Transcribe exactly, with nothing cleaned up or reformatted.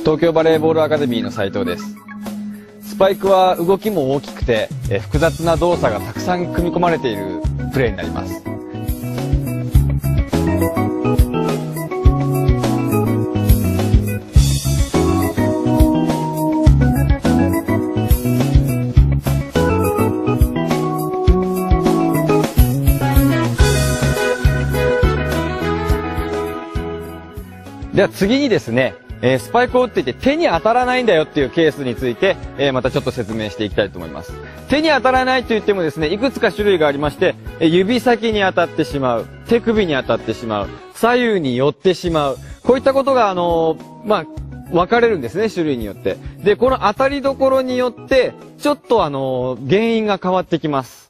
東京バレーボールアカデミーの斉藤です。スパイクは動きも大きくて、え複雑な動作がたくさん組み込まれているプレーになります。では次にですね、えー、スパイクを打っていて手に当たらないんだよっていうケースについて、えー、またちょっと説明していきたいと思います。手に当たらないといってもですね、いくつか種類がありまして、えー、指先に当たってしまう、手首に当たってしまう、左右に寄ってしまう、こういったことがあのー、まあ、分かれるんですね、種類によって。で、この当たりどころによって、ちょっとあのー、原因が変わってきます。